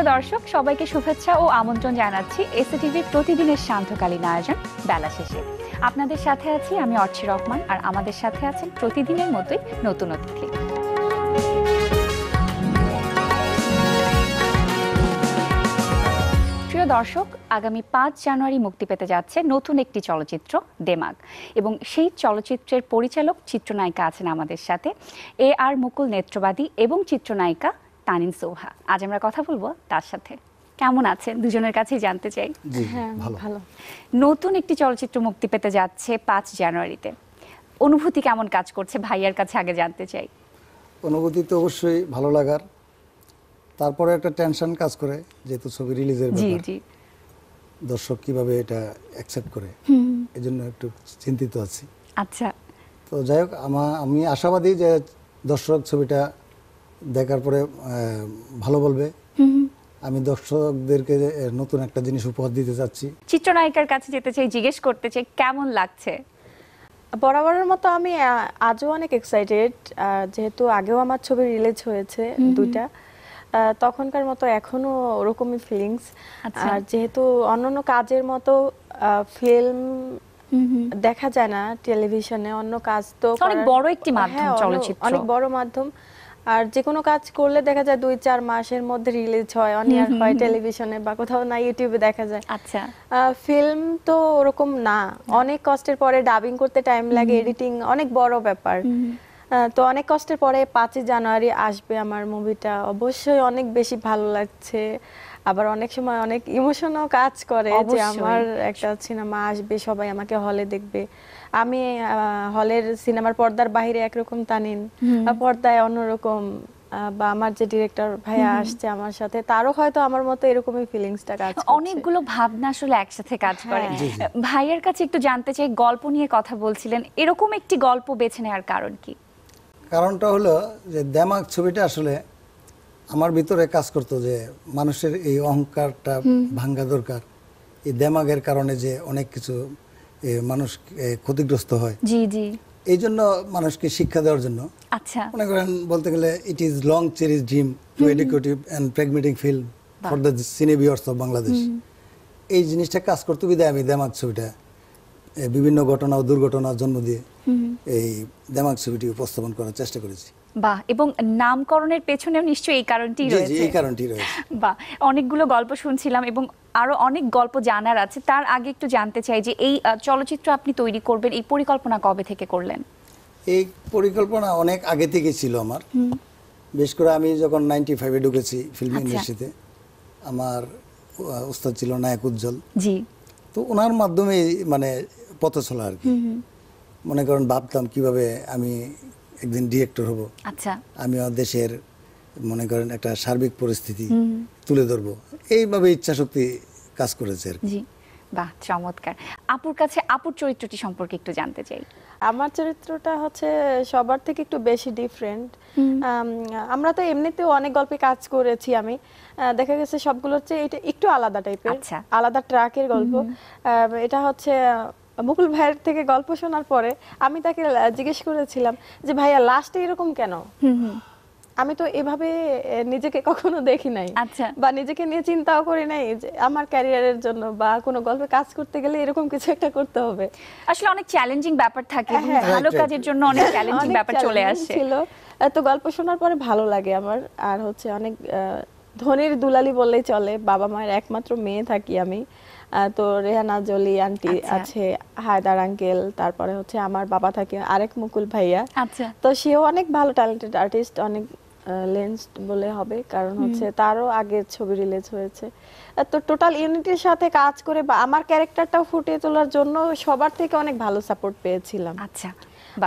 প্রিয় দর্শক সবাইকে শুভেচ্ছা ও আমন্ত্রণ জানাচ্ছি এসএটিভি প্রতিদিনের সান্ধ্যকালীন আয়োজন বেলা শেষে। আপনাদের সাথে আছি আমি অর্চি রহমান, আর আমাদের সাথে আছেন প্রতিদিনের মতোই নতুন অতিথি। প্রিয় দর্শক, আগামী ৫ জানুয়ারি মুক্তি পেতে যাচ্ছে নতুন একটি চলচ্চিত্র দেমাগ, এবং সেই চলচ্চিত্রের পরিচালক চিত্রনায়িকা আছেন আমাদের সাথে এ আর মুকুল নেত্রবাদী এবং চিত্রনায়িকা তানিন সোহা। আজ আমরা কথা বলবো তার সাথে। কেমন আছেন? দুজনের কাছেই জানতে চাই। ভালো। নতুন একটি চলচ্চিত্র মুক্তি পেতে যাচ্ছে ৫ জানুয়ারিতে, অনুভূতি কেমন কাজ করছে? ভাইয়ার কাছে আগে জানতে চাই। অনুভূতি তো অবশ্যই ভালো লাগার, তারপরে একটা টেনশন কাজ করে যেহেতু ছবি রিলিজের ব্যাপার, দর্শক কিভাবে এটা অ্যাকসেপ্ট করে এজন্য একটু চিন্তিত আছি। আচ্ছা, তো যাই হোক আমি আশাবাদী যে দর্শক ছবিটা দেখার পরে ভালো বলবে। আমি দর্শকদেরকে নতুন একটা জিনিস উপহার দিতে চাচ্ছি। চিত্রনায়িকার কাছে যেতে চাই, জিজ্ঞেস করতে চাই কেমন লাগছে। বরাবরের মতো আমি আজও অনেক এক্সাইটেড, যেহেতু আগেও আমার ছবি রিলিজ হয়েছে দুইটা, তখনকার মতো এখনো ওরকমই ফিলিংস। আর যেহেতু অন্যান্য কাজের মতো ফিল্ম দেখা যায় না টেলিভিশনে, অন্য কাজ তো অনেক বড় একটি মাধ্যম চলচ্চিত্র, অনেক বড় মাধ্যম, আর যে কোনো কাজ করলে দেখা যায় ২-৪ মাসের মধ্যে রিলিজ হয়, অন এয়ার হয় টেলিভিশনে বা কোথাও না ইউটিউবে দেখা যায়। আচ্ছা, ফিল্ম তো ওরকম না, অনেক কষ্টের পরে ডাবিং করতে টাইম লাগে, এডিটিং অনেক বড় ব্যাপার, তো অনেক কষ্টের পরে ৫ই জানুয়ারি আসবে আমার মুভিটা। অবশ্যই অনেক বেশি ভালো লাগছে, আবার অনেক সময় অনেক ইমোশনও কাজ করে যে আমার একটা সিনেমা আসবে, সবাই আমাকে হলে দেখবে। আমি হলের সিনেমার পর্দার বাইরে একরকম, তানিন পর্দায় অন্যরকম, বা আমার যে ডিরেক্টর ভাইয়া আসছে আমার সাথে, তারও হয়তো আমার মতো এরকমই ফিলিংসটা কাজ করে, অনেকগুলো ভাবনা আসলে একসাথে কাজ করে। ভাইয়ার কাছে একটু জানতে চাই, গল্প নিয়ে কথা বলছিলেন, এরকম একটি গল্প বেছে নেওয়ার কারণ কি? কারণটা হলো যে দেমাগ ছবিটা আসলে আমার ভিতরে কাজ করতো যে মানুষের এই অহংকারটা ভাঙা দরকার, এই দেমাগের কারণে যে অনেক কিছু মানুষ ক্ষতিগ্রস্ত হয়, এই জন্য মানুষকে শিক্ষা দেওয়ার জন্য। আচ্ছা, মনে করেন বলতে গেলে it is long cherished dream to educative and pragmatic film for the cineviewers of Bangladesh, এই জিনিসটা কাজ করতে বিধায় আমি দেমাগ ছবিটা বিভিন্ন ঘটনা ও দুর্ঘটনার জন্ম দিয়ে এই দেমাগ ছবিটি উপস্থাপন করার চেষ্টা করেছি। বাহ, এবং নামকরণের পেছনেও নিশ্চয়ই এই কারণটি রয়েছে। এই কারণটি রয়েছে। বাহ, অনেকগুলো গল্প শুনছিলাম এবং আরো অনেক গল্প জানার আছে, তার আগে একটু জানতে চাই যে এই চলচ্চিত্র আপনি তৈরি করবেন, এই পরিকল্পনা কবে থেকে করলেন? এই পরিকল্পনা অনেক আগে থেকে ছিল আমার, বিশেষ করে আমি যখন 95 এ ঢুকেছি ফিল্ম ইন্ডাস্ট্রিতে, আমার উস্তাদ ছিল নায়ক উজ্জ্বল, তো ওনার মাধ্যমে মানে পথ চলা আর কি। মনে করেন ভাবতাম কিভাবে আমি একদিন ডিরেক্টর হব। আচ্ছা, আমি দেশের মনে করেন একটা সার্বিক পরিস্থিতি তুলে ধরব, এইভাবে ইচ্ছা শক্তি কাজ করেছে আর কি। বাহ, চমৎকার। আপুর কাছে আপুর চরিত্রটি সম্পর্কে একটু জানতে চাই। আমার চরিত্রটা হচ্ছে সবার থেকে একটু বেশি ডিফারেন্ট। আমরা তো এমনিতেও অনেক গল্পে কাজ করেছি, আমি দেখা গেছে সবগুলোর চেয়ে এটা একটু আলাদা টাইপের, আলাদা ট্র্যাকের গল্প। এটা হচ্ছে মুকুল ভাইয়ের থেকে গল্প শোনার পরে আমি তাকে জিজ্ঞেস করেছিলাম যে ভাইয়া লাস্টে এরকম কেন, আমি তো এভাবে নিজেকে কখনো দেখি নাই বা নিজেকে নিয়ে চিন্তাও করি নাই যে আমার ক্যারিয়ারের জন্য বা কোনো গল্পে কাজ করতে গেলে এরকম কিছু একটা করতে হবে। আসলে অনেক চ্যালেঞ্জিং ব্যাপার থাকে, ভালো কাজের জন্য অনেক চ্যালেঞ্জিং ব্যাপার চলে আসে। তো গল্প শোনার পরে ভালো লাগে আমার। আর হচ্ছে অনেক ধনির দুলালি বললেই চলে, বাবা মায়ের একমাত্র মেয়ে থাকি আমি, তো রেহানা জলি আন্টি আছে, হায়দার আঙ্কেল, তারপরে হচ্ছে আমার বাবা থাকে আরেক মুকুল ভাইয়া। আচ্ছা, তো সেও অনেক ভালো ট্যালেন্টেড আর্টিস্ট, অনেক লেন্সড বলে হবে, কারণ হচ্ছে তারও আগে ছবি রিলিজ হয়েছে। তো টোটাল ইউনিটের সাথে কাজ করে বা আমার ক্যারেক্টারটা ফুটিয়ে তোলার জন্য সবার থেকে অনেক ভালো সাপোর্ট পেয়েছিলাম। আচ্ছা,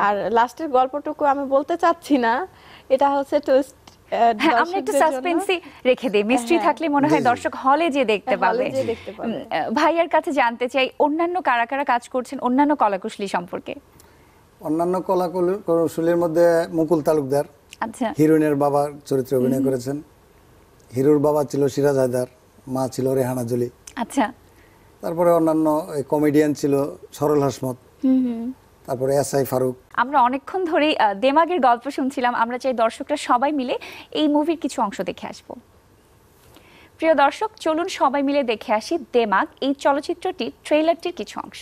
আর লাস্টের গল্পটুকু আমি বলতে চাচ্ছি না, এটা হচ্ছে টুইস্ট, আমরা একটু সাসপেন্সই রেখে দেই, মিস্ট্রি থাকলে মনে হয় দর্শক হলে যে দেখতে পাবে। ভাইয়ার কাছে জানতে চাই, অন্যান্য কারা কারা কাজ করছেন, অন্যান্য কলাকুশলী সম্পর্কে? অন্যান্য কলাকুশলীর মধ্যে মুকুল তালুকদার, আচ্ছা, হিরোইনের বাবার চরিত্রে অভিনয় করেছেন। হিরোর বাবা ছিল সিরাজ হায়দার, মা ছিল রেহানা জলি। আচ্ছা, তারপরে অন্যান্য কমেডিয়ান ছিল সরল হাসমত, তারপরে এসআই ফারুক। আমরা অনেকক্ষণ ধরে দেমাগের গল্প শুনছিলাম, আমরা চাই দর্শকরা সবাই মিলে এই মুভির কিছু অংশ দেখে আসবো। প্রিয় দর্শক চলুন সবাই মিলে দেখে আসি দেমাগ এই চলচ্চিত্রটির ট্রেলারটির কিছু অংশ।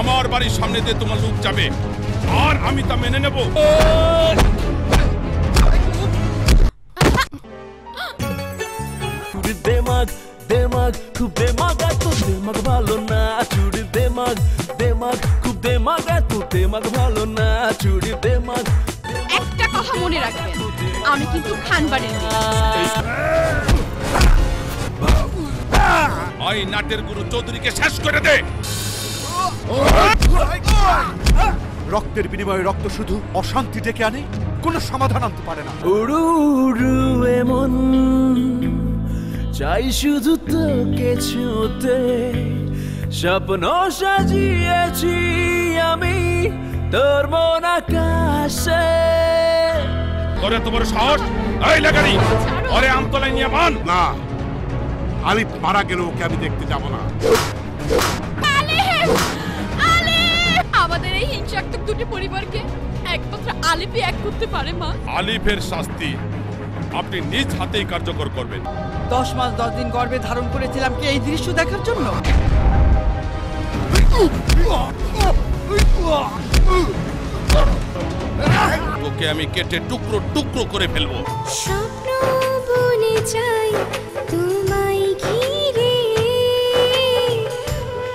আমার বাড়ির সামনে দিয়ে তোমার লোক যাবে আর আমি তা মেনে নেব। চুরি দেমাগ দেমাগ খুব দেমাগ এত দেমাগ ভালো না। চুরি দেমাগ দেমাগ খুব দেমাগ এত দেমাগ ভালো না। চুরি দেমাগ। একটা কথা মনে রাখবেন আমি কিন্তু খানবাড়ি ওই নাটের গুরু চৌধুরীকে শেষ করে দে। রক্তের বিনিময়ে রক্ত শুধু অশান্তি ডেকে আনে, কোনো সমাধান আনতে পারে না। উড়ু উড়ু এমন চাই শুধু তোকে ছুঁতে, স্বপ্ন সাজিয়েছি আমি তোর মন আকাশে। ওরে তোমার সাহস, এই লাগানি ওরে আমতলায় নিয়ে বান না। আমি মারা গেলেও ওকে আমি দেখতে যাব না। আমাদের এই হিংসাত্মক দুটি পরিবারকে একমাত্র আলিফই এক করতে পারে মা। আলিফের শাস্তি আপনি নিজ হাতেই কার্যকর করবেন। 10 মাস 10 দিন গর্ভে ধারণ করেছিলাম কি এই দৃশ্য দেখার জন্য? ওকে আমি কেটে টুকরো টুকরো করে ফেলবো। স্বপ্ন বনে যাই তোমায় ঘিরে,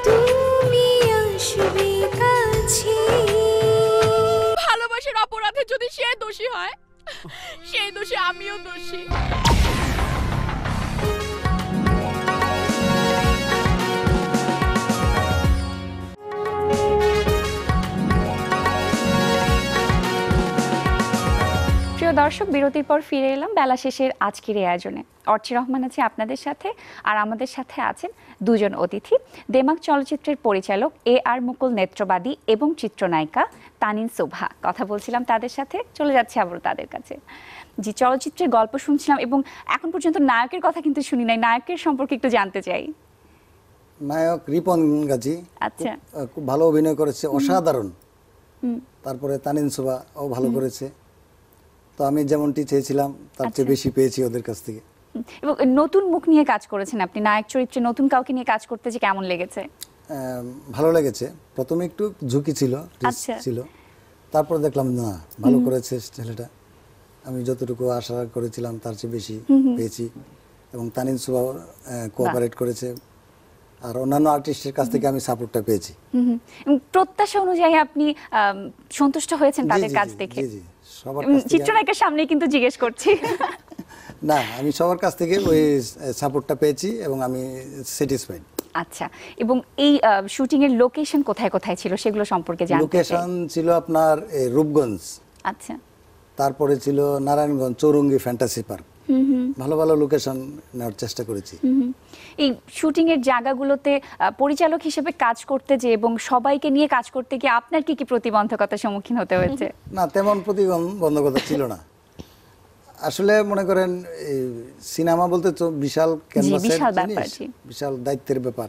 তুমি আসবে কাছে। ভালোবাসার অপরাধে যদি সে দোষী হয়, সেই দোষে আমিও দোষী। দর্শক বিরতির পর ফিরে এলাম বেলা শেষের আজকের এই আয়োজনে। অর্চি রহমান আছে আপনাদের সাথে, আর আমাদের সাথে আছেন দুজন অতিথি, দেমাগ চলচ্চিত্রের পরিচালক A.R. মুকুল নেত্রবাদী এবং চিত্রনায়িকা তানিন শোভা। কথা বলছিলাম তাদের সাথে, চলে যাচ্ছে আবারও তাদের কাছে। জি, চলচ্চিত্রের গল্প শুনছিলাম এবং এখন পর্যন্ত নায়কের কথা কিন্তু শুনি নাই, নায়কের সম্পর্কে একটু জানতে চাই। নায়ক রিপন গাজী, আচ্ছা, খুব ভালো অভিনয় করেছে, অসাধারণ। তারপরে তানিন শোভা ও ভালো করেছে, তো আমি যেমনটি চেয়েছিলাম তার চেয়ে বেশি পেয়েছি ওদের কাছ থেকে। এবং নতুন মুখ নিয়ে কাজ করেছেন আপনি, নায়ক চরিত্রে নতুন কাউকে নিয়ে কাজ করতে যে কেমন লেগেছে? ভালো লেগেছে। প্রথমে একটু ঝুঁকি ছিল, তারপর দেখলাম না ভালো করেছে ছেলেটা। আমি যতটুকু আশা করেছিলাম তার চেয়ে বেশি পেয়েছি, এবং তানিন শোভা কোঅপারেট করেছে, আর অন্যান্য আর্টিস্টের কাছ থেকে আমি সাপোর্টটা পেয়েছি। প্রত্যাশা অনুযায়ী আপনি সন্তুষ্ট হয়েছেন তাদের কাজ দেখে? জি জি, সবার কাছ থেকে। চিত্রনায়কের সামনে কিন্তু জিজ্ঞেস করছি না, আমি সবার কাছ থেকে ওই সাপোর্টটা পেয়েছি এবং আমি স্যাটিসফাইড। আচ্ছা, এবং এই শুটিং এর লোকেশন কোথায় কোথায় ছিল সেগুলো সম্পর্কে জানতে চাই। লোকেশন ছিল আপনার রূপগঞ্জ, আচ্ছা, তারপরে ছিল নারায়ণগঞ্জ, চৌরঙ্গী ফ্যান্টাসি পার্ক। ভালো ভালো লোকেশন নেওয়ার চেষ্টা করেছি। এই শুটিং এর জায়গাগুলোতে পরিচালক হিসেবে কাজ করতে যে এবং সবাইকে নিয়ে কাজ করতে গিয়ে আপনার কি কি প্রতিবন্ধকতার সম্মুখীন হতে হয়েছে? না, তেমন প্রতিবন্ধকতা ছিল না। আসলে মনে করেন সিনেমা বলতে তো বিশাল ক্যানভাসের জিনিস, বিশাল দায়িত্বের ব্যাপার,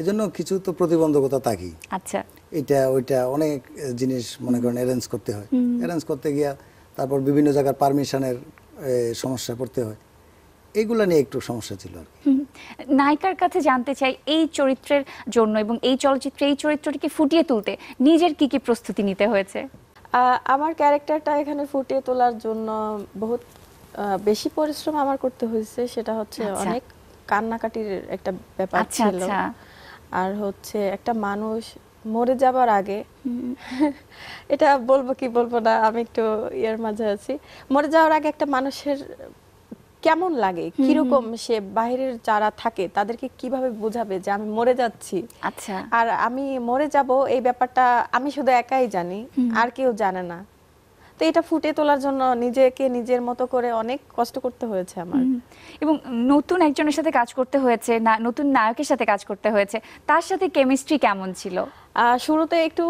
এজন্য কিছু তো প্রতিবন্ধকতা থাকি। আচ্ছা, এটা ওইটা অনেক জিনিস মনে করেন অ্যারেঞ্জ করতে হয়, অ্যারেঞ্জ করতে গিয়া তারপর বিভিন্ন জায়গার পারমিশনের সমস্যা পড়তে হয়, এগুলো নিয়ে একটু সমস্যা ছিল আর কি। নায়িকার কাছে জানতে চাই, এই চরিত্রের জন্য এবং এই চলচ্চিত্রে এই চরিত্রটিকে ফুটিয়ে তুলতে নিজের কি কি প্রস্তুতি নিতে হয়েছে? আমার ক্যারেক্টারটা এখানে ফুটিয়ে তোলার জন্য বহুত বেশি পরিশ্রম আমার করতে হয়েছে। সেটা হচ্ছে অনেক কান্নাকাটির একটা ব্যাপার ছিল, আর হচ্ছে একটা মানুষ মরে যাবার আগে, এটা বলবো কি বলবো না, আমি একটু এর মাঝে আছি। মরে যাওয়ার আগে একটা মানুষের কেমন লাগে, কিরকম সে, বাইরের যারা থাকে তাদেরকে কিভাবে বোঝাবে যে আমি মরে যাচ্ছি। আচ্ছা, আর আমি মরে যাব এই ব্যাপারটা আমি শুধু একাই জানি, আর কেউ জানে না। তো এটা ফুটে তোলার জন্য নিজেকে নিজের মতো করে অনেক কষ্ট করতে হয়েছে আমার। এবং নতুন একজনের সাথে কাজ করতে হয়েছে, না নতুন নায়কের সাথে কাজ করতে হয়েছে, তার সাথে কেমিস্ট্রি কেমন ছিল? শুরুতে একটু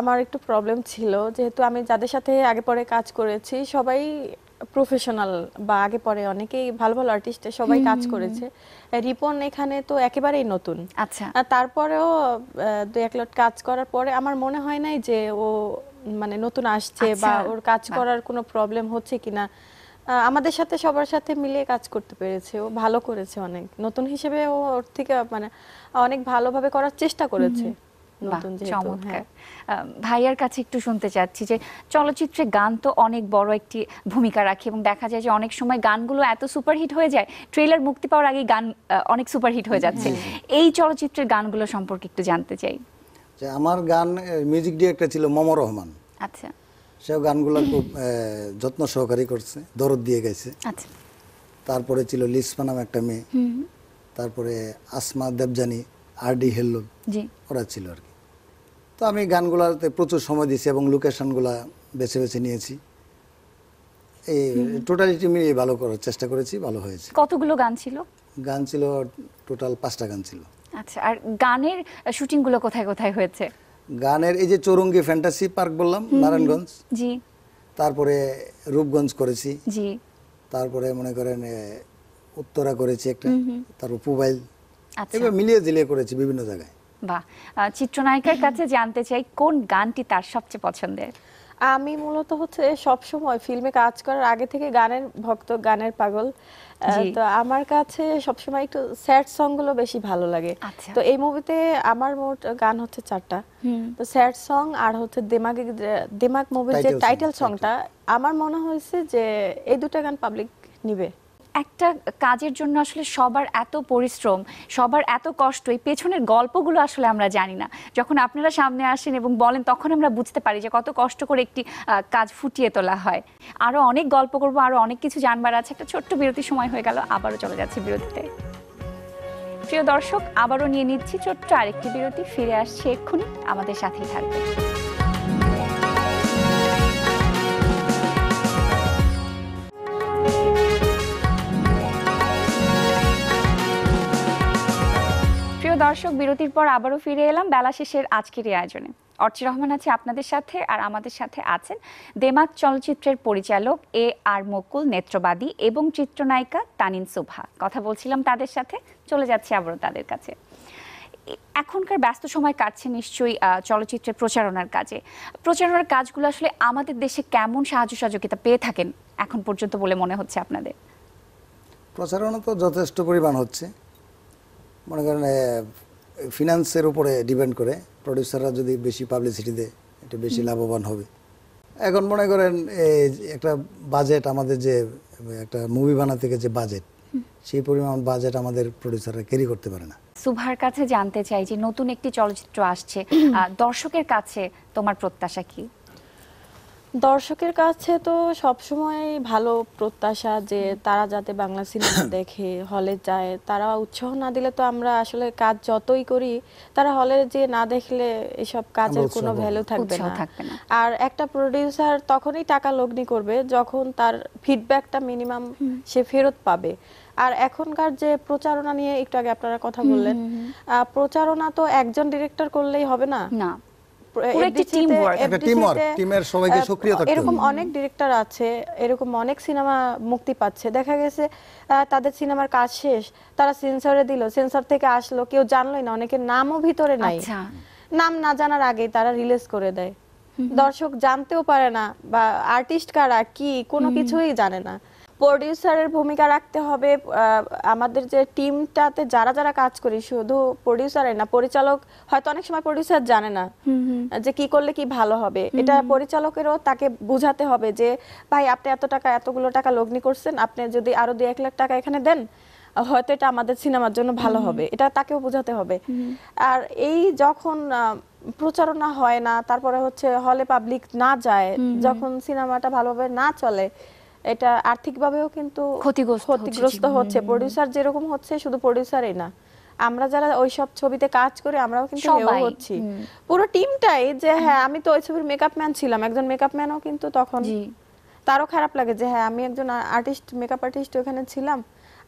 আমার একটু প্রবলেম ছিল, যেহেতু আমি যাদের সাথে আগে পরে কাজ করেছি সবাই প্রফেশনাল, বা আগে পরে অনেকেই ভালো ভালো আর্টিস্ট সবাই কাজ করেছে। রিপন এখানে তো একেবারেই নতুন। আচ্ছা, তারপরেও দুই এক লট কাজ করার পরে আমার মনে হয় নাই যে ও মানে নতুন আসছে বা ওর কাজ করার কোনো প্রবলেম হচ্ছে কিনা। আমাদের সাথে সবার সাথে মিলে কাজ করতে পেরেছে, ও ভালো করেছে, অনেক নতুন হিসেবে ও ওর থেকে মানে অনেক ভালোভাবে করার চেষ্টা করেছে। চমৎকার। ভাইয়ার কাছে একটু শুনতে চাচ্ছি যে চলচ্চিত্রে গান তো অনেক বড় একটি ভূমিকা রাখে এবং দেখা যায় যে অনেক সময় গানগুলো এত সুপারহিট হয়ে যায়, ট্রেলার মুক্তি পাওয়ার আগে গান অনেক সুপারহিট হয়ে যাচ্ছে। এই চলচ্চিত্রের গানগুলো সম্পর্কে একটু জানতে চাই। যে আমার গান মিউজিক ডিরেক্টর ছিল মমর রহমান। আচ্ছা, সে গানগুলো খুব যত্ন সহকারে করছে, দরদ দিয়ে গেছে। আচ্ছা, তারপরে ছিল লিসপা নামে একটা মেয়ে, তারপরে আসমা দেবজানি, আর ডি হেল্লো, জি, ওরা ছিল আর কি। তো আমি গানগুলোতে প্রচুর সময় দিয়েছি এবং লোকেশনগুলো বেছে বেছে নিয়েছি। এই টোটালিটি মিলিয়ে ভালো করার চেষ্টা করেছি, ভালো হয়েছে। কতগুলো গান ছিল? গান ছিল টোটাল 5টা গান ছিল। আচ্ছা, আর গানের শুটিংগুলো কোথায় কোথায় হয়েছে? গানের এই যে চৌরঙ্গি ফ্যান্টাসি পার্ক বললাম, নারায়ণগঞ্জ, জি, তারপরে রূপগঞ্জ করেছি, জি, তারপরে মনে করেন উত্তরা করেছি একটা, তারপর পুবাইল, এবার মিলিয়ে জিলিয়ে করেছি বিভিন্ন জায়গায়। বাহ। চিত্রনায়িকার কাছে জানতে চাই কোন গানটি তার সবচেয়ে পছন্দের? আমি মূলত হচ্ছে সবসময় ফিল্মে কাজ করার আগে থেকে গানের ভক্ত, গানের পাগল। তো আমার কাছে সবসময় একটু স্যাড সংগুলো বেশি ভালো লাগে। তো এই মুভিতে আমার মোট গান হচ্ছে 4টা। তো স্যাড সং আর হচ্ছে দেমাগ মুভির যে টাইটেল সংটা, আমার মনে হয়েছে যে এই 2টা গান পাবলিক নিবে। একটা কাজের জন্য আসলে সবার এত পরিশ্রম, সবার এত কষ্ট, এই পেছনের গল্পগুলো আসলে আমরা জানি না। যখন আপনারা সামনে আসেন এবং বলেন তখন আমরা বুঝতে পারি যে কত কষ্ট করে একটি কাজ ফুটিয়ে তোলা হয়। আরও অনেক গল্প করব, আরও অনেক কিছু জানবার আছে। একটা ছোট্ট বিরতির সময় হয়ে গেল, আবারও চলে যাচ্ছে বিরতিতে। প্রিয় দর্শক, আবারও নিয়ে নিচ্ছি ছোট্ট আরেকটি বিরতি, ফিরে আসছে এক্ষুনি, আমাদের সাথেই থাকবে। দর্শক, বিরতির পর আবারও ফিরে এলাম বেলা শেষের আজকের এই আয়োজনে। অর্চি রহমান আছে আপনাদের সাথে, আর আমাদের সাথে আছেন দেমাগ চলচ্চিত্রের পরিচালক এ আর মকুল নেত্রবাদী এবং চিত্রনায়িকা তানিন সুভা। কথা বলছিলাম তাদের সাথে, চলে যাচ্ছি আবারও তাদের কাছে। এখনকার ব্যস্ত সময় কাটছে নিশ্চয়ই চলচ্চিত্রের প্রচারণার কাজে। প্রচারণার কাজগুলো আসলে আমাদের দেশে কেমন সাহায্য সহযোগিতা পেয়ে থাকেন এখন পর্যন্ত বলে মনে হচ্ছে আপনাদের? প্রচারণা তো যথেষ্ট পরিমাণ হচ্ছে, মনে করেন ফিনান্সের উপরে ডিপেন্ড করে। প্রডিউসাররা যদি বেশি পাবলিসিটি দেয় এটা বেশি লাভবান হবে। এখন মনে করেন একটা বাজেট, আমাদের যে একটা মুভি বানাতে গিয়ে যে বাজেট, সেই পরিমাণ বাজেট আমাদের প্রডিউসাররা ক্যারি করতে পারে না। সুভার কাছে জানতে চাই যে নতুন একটি চলচ্চিত্র আসছে, দর্শকের কাছে তোমার প্রত্যাশা কি? দর্শকের কাছে তো সবসময় ভালো প্রত্যাশা যে তারা যাতে বাংলা সিনেমা দেখে, হলে যায়। তারা উৎসাহ না দিলে তো আমরা আসলে কাজ যতই করি, তারা হলে যে না দেখলে এসব কাজের কোনো ভ্যালু থাকবে না। আর একটা প্রোডিউসার তখনই টাকা লগ্নি করবে যখন তার ফিডব্যাকটা মিনিমাম সে ফেরত পাবে। আর এখনকার যে প্রচারণা নিয়ে একটু আগে আপনারা কথা বললেন, প্রচারণা তো একজন ডিরেক্টর করলেই হবে না, এরকম অনেক ডিরেক্টর আছে, এরকম অনেক সিনেমা মুক্তি পাচ্ছে। দেখা গেছে তাদের সিনেমার কাজ শেষ, তারা সেন্সরে দিল, সেন্সর থেকে আসলো, কেউ জানলোই না, অনেকের নামও ভিতরে নাই, নাম না জানার আগে তারা রিলিজ করে দেয়। দর্শক জানতেও পারে না বা আর্টিস্ট কারা কি, কোনো কিছুই জানে না। প্রোডিউসারের ভূমিকা রাখতে হবে। আমাদের যে টিমটাতে যারা যারা কাজ করি, শুধু প্রোডিউসারই না, পরিচালক হয়তো অনেক সময় প্রোডিউসার জানে না যে কি করলে কি ভালো হবে। এটা পরিচালকেরও তাকে বোঝাতে হবে যে ভাই আপনি এতগুলো টাকা লগ্নি করছেন, আপনি যদি আরো 2-1 লাখ টাকা এখানে দেন হয়তো এটা আমাদের সিনেমার জন্য ভালো হবে, এটা তাকেও বোঝাতে হবে। আর এই যখন প্রচারণা হয় না, তারপরে হচ্ছে হলে পাবলিক না যায়, যখন সিনেমাটা ভালোভাবে না চলে, এটা আর্থিকভাবেও কিন্তু ক্ষতিগ্রস্ত হচ্ছে। প্রোডিউসার যেরকম হচ্ছে, শুধু প্রোডিউসারই না, আমরা যারা ওইসব ছবিতে কাজ করি আমরাও কিন্তু হেও হচ্ছি, পুরো টিমটাই। যে হ্যাঁ আমি তো ওই ছবির মেকআপ ম্যান ছিলাম, একজন মেকআপ ম্যানও কিন্তু তখন তারও খারাপ লাগে যে হ্যাঁ আমি একজন আর্টিস্ট, মেকআপ আর্টিস্ট ওখানে ছিলাম,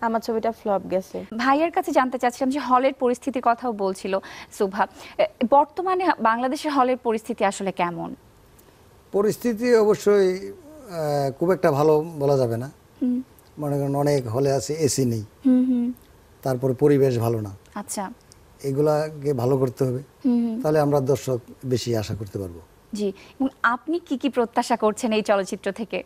আমার ছবিটা ফ্লপ গেছে। ভাইয়ের কাছে জানতে চাচ্ছিলাম যে হলের পরিস্থিতির কথাও বলছিল সুভা, বর্তমানে বাংলাদেশের হলের পরিস্থিতি আসলে কেমন? পরিস্থিতি অবশ্যই খুব একটা ভালো বলা যাবে না। মনে করেন অনেক হলে আছে এসি নেই, তারপরে পরিবেশ ভালো না। আচ্ছা, এগুলাকে ভালো করতে হবে, তাহলে আমরা দর্শক বেশি আশা করতে পারবো। জি, এবং আপনি কি কি প্রত্যাশা করছেন এই চলচ্চিত্র থেকে?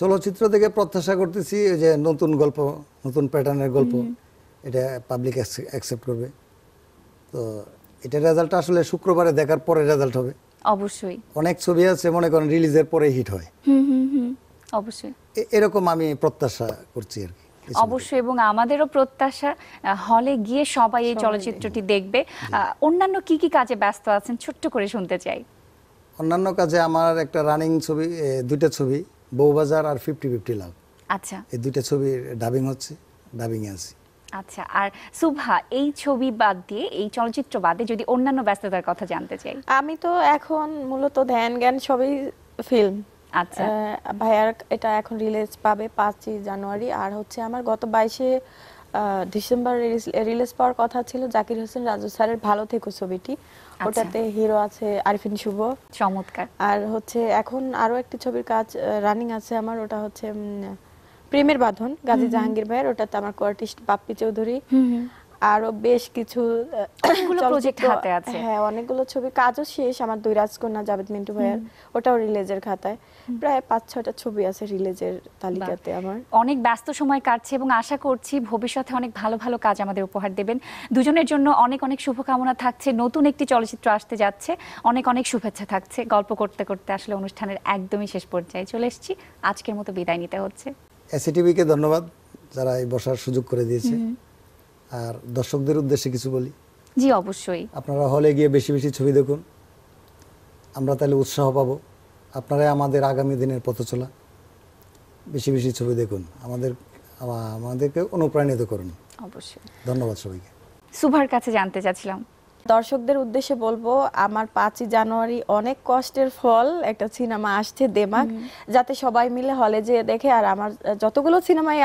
চলচ্চিত্র থেকে প্রত্যাশা করতেছি যে নতুন গল্প, নতুন প্যাটার্নের গল্প এটা পাবলিক অ্যাকসেপ্ট করবে। তো এটা রেজাল্ট আসলে শুক্রবারে দেখার পরে রেজাল্ট হবে অবশ্যই। অনেক ছবি আছে মনে করেন রিলিজের পরে হিট হয়, অবশ্যই এরকম আমি প্রত্যাশা করছি আর কি। অবশ্যই, এবং আমাদেরও প্রত্যাশা হলে গিয়ে সবাই এই চলচ্চিত্রটি দেখবে। অন্যান্য কি কি কাজে ব্যস্ত আছেন ছোট্ট করে শুনতে চাই। অন্যান্য কাজে আমার একটা রানিং ছবি, দুইটা ছবি, বউবাজার আর 50-50 লাভ। আচ্ছা, এই দুইটা ছবি ডাবিং হচ্ছে, ডাবিং এ আছে। আচ্ছা, আর সুভা এই ছবি বাদ দিয়ে, এই চলচ্চিত্র বাদে যদি অন্যান্য ব্যস্ততার কথা জানতে চাই। আমি তো এখন মূলত ধ্যান জ্ঞান সবই ফিল্ম। আচ্ছা ভাইয়া, এটা এখন রিলিজ পাবে 5ই জানুয়ারি। আর হচ্ছে আমার গত 22 ডিসেম্বর রিলিজ পাওয়ার কথা ছিল জাকির হোসেন রাজু স্যারের ভালো থেকো ছবিটি, ওটাতে হিরো আছে আরিফিন শুভ। চমৎকার। আর হচ্ছে এখন আরো একটি ছবির কাজ রানিং আছে আমার, ওটা হচ্ছে প্রেমের বাঁধন, গাজী জাহাঙ্গীর ভাইয়ের, ওটাতে আমার কোয়ার্টিস্ট বাপ্পি চৌধুরী। আরো বেশ কিছু প্রজেক্ট হাতে আছে। হ্যাঁ, অনেকগুলো ছবি কাজও শেষ আমার, দুই রাজকন্যা জাবেদ মিন্টু ভাইয়ার, ওটাও রিলিজের খাতায়। প্রায় 5-6টা ছবি আছে রিলিজের তালিকাতে আমার। অনেক ব্যস্ত সময় কাটছে এবং আশা করছি ভবিষ্যতে অনেক ভালো ভালো কাজ আমাদের উপহার দেবেন। দুজনের জন্য অনেক অনেক শুভকামনা থাকছে। নতুন একটি চলচ্চিত্র আসতে যাচ্ছে, অনেক অনেক শুভেচ্ছা থাকছে। গল্প করতে করতে আসলে অনুষ্ঠানের একদমই শেষ পর্যায়ে চলে এসেছি, আজকের মতো বিদায় নিতে হচ্ছে। এসিটিভিকে ধন্যবাদ যারা এই বসার সুযোগ করে দিয়েছে। আর দর্শকদের উদ্দেশ্যে কিছু বলি। জি অবশ্যই, আপনারা হলে গিয়ে বেশি বেশি ছবি দেখুন, আমরা তাহলে উৎসাহ পাবো। আপনারাই আমাদের আগামী দিনের পথ চলা। বেশি বেশি ছবি দেখুন, আমাদেরকে অনুপ্রাণিত করুন অবশ্যই। ধন্যবাদ সবাইকে। সুভার কাছে জানতে চাচ্ছিলাম, দর্শকদের উদ্দেশ্যে বলবো আমার 5ই জানুয়ারি অনেক কষ্টের ফল একটা সিনেমা আসছে দেমাগ, যাতে সবাই মিলে হলে যেয়ে দেখে। আর আমার যতগুলো সিনেমাই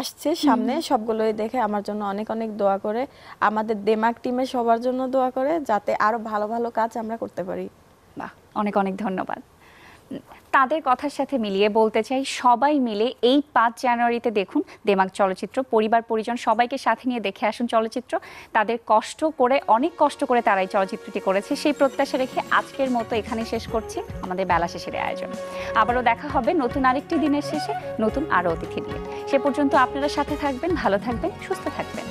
আসছে সামনে, সবগুলোই দেখে আমার জন্য অনেক অনেক দোয়া করে, আমাদের দেমাগ টিমের সবার জন্য দোয়া করে, যাতে আরো ভালো ভালো কাজ আমরা করতে পারি। বাহ, অনেক অনেক ধন্যবাদ। তাদের কথার সাথে মিলিয়ে বলতে চাই, সবাই মিলে এই 5 জানুয়ারিতে দেখুন দেমাগ চলচ্চিত্র। পরিবার পরিজন সবাইকে সাথে নিয়ে দেখে আসুন চলচ্চিত্র। তাদের কষ্ট করে, অনেক কষ্ট করে তারা এই চলচ্চিত্রটি করেছে, সেই প্রত্যাশা রেখে আজকের মতো এখানে শেষ করছি আমাদের বেলা শেষের আয়োজন। আবারও দেখা হবে নতুন আরেকটি দিনের শেষে নতুন আরও অতিথি নিয়ে। সে পর্যন্ত আপনারা সাথে থাকবেন, ভালো থাকবেন, সুস্থ থাকবেন।